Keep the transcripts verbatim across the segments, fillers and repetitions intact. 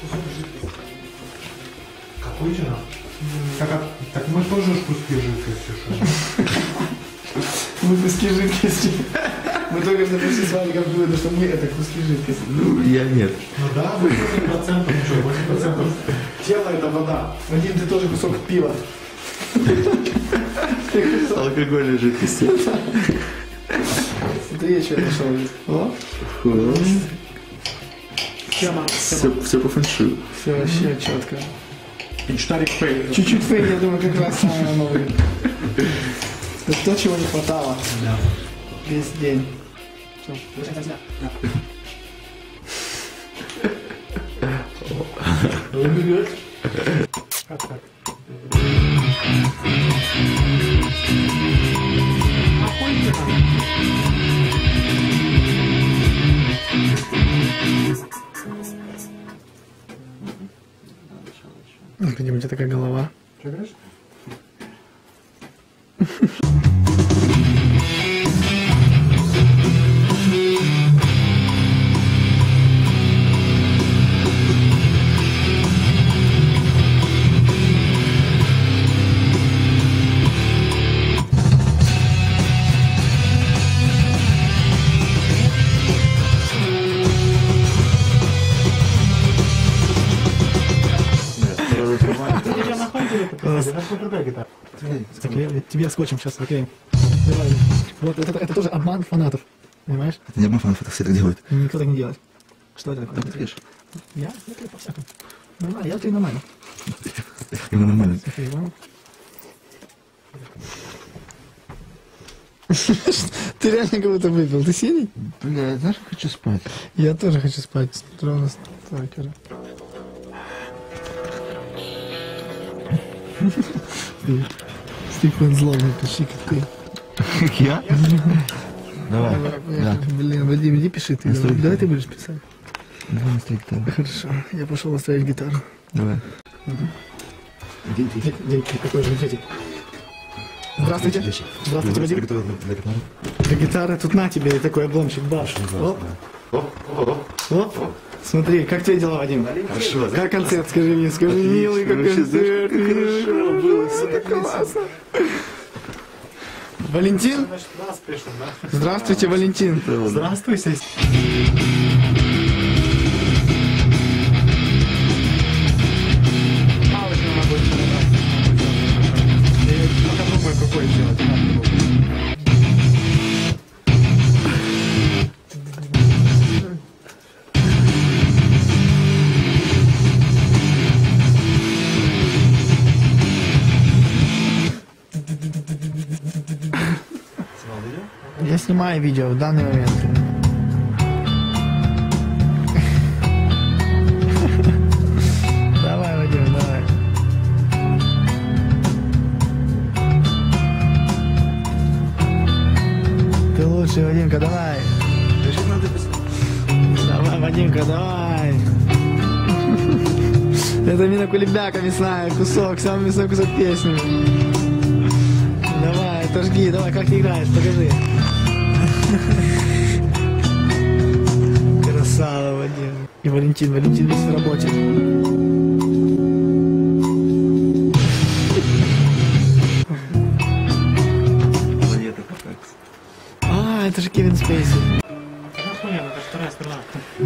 Кусок жидкости. Какой же нам? Так, а, так мы тоже ж куски жидкости. Мы куски жидкости. Мы только что пришли с вами как выводы, что мы это куски жидкости. Ну, я нет. Ну да, вы восемь процентов, что, восемь процентов тела это вода. Вадим, ты тоже кусок пива. Алкогольной жидкости. Смотри, я что нашел. Тема. Все по фэншую. Все вообще четко. Пинчтарик фейл. Чуть-чуть фейл, я думаю, как раз самое новое. Это то, чего не хватало. Да. Весь день. Все, получается. Да. Где у тебя такая голова? Что говоришь? Тебе скотчем сейчас заклеим. Вот это, это тоже обман фанатов. Понимаешь? Это не обман фанатов, это все так делают. Никто так не делает. Что это такое? Там ты видишь? Я? Я клею по-всякому. Нормально, я клею нормально. Именно нормально. Ты реально кого-то выпил, ты синий? Бля, я даже хочу спать. Я тоже хочу спать. Ровно сталкера. Стиквен злобный, пиши, как ты. Как я? Давай. Блин, Вадим, иди пиши ты. Давай ты будешь писать. Давай настроить гитару. Хорошо, я пошел настроить гитару. Давай. День какой же день? Здравствуйте. Здравствуйте, Вадим. Для гитары тут на тебе и такой обломчик, баш. Оп. Оп, оп, оп. Смотри, как твои дела, Вадим? Хорошо. Как концерт, скажи мне, скажи, милый, как концерт. Хорошо было, все классно. Валентин? Здравствуйте, Валентин. Здравствуйте. Снимаю видео в данный момент. Давай, Вадим, давай. Ты лучший, Вадимка, давай. Давай, Вадимка, давай. Это именно кулебяка мясная, кусок, самый мясной кусок песни. Давай, отожги, давай, как ты играешь, покажи. Красава, Вадим. И Валентин, Валентин весь в работе. Планета Капекс. А, это же Кевин Спейси. Хуйня, это вторая страна.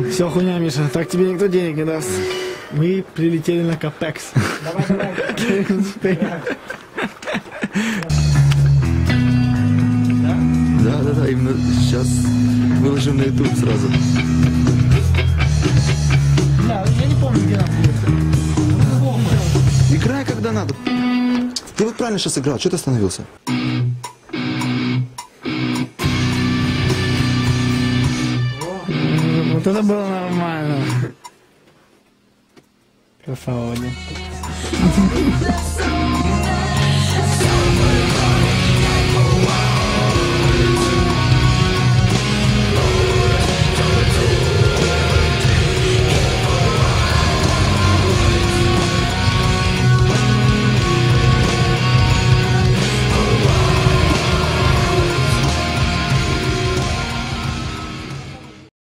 Все хуйня, Миша, так тебе никто денег не даст. Мы прилетели на Капекс. Давай, давай. Кевин Спейси. Да-да-да, именно сейчас выложим на YouTube сразу. Да, я не помню, где нам будет. Играй, когда надо. Ты вот правильно сейчас играл, что ты остановился? Вот это было нормально. Красава, Вадим.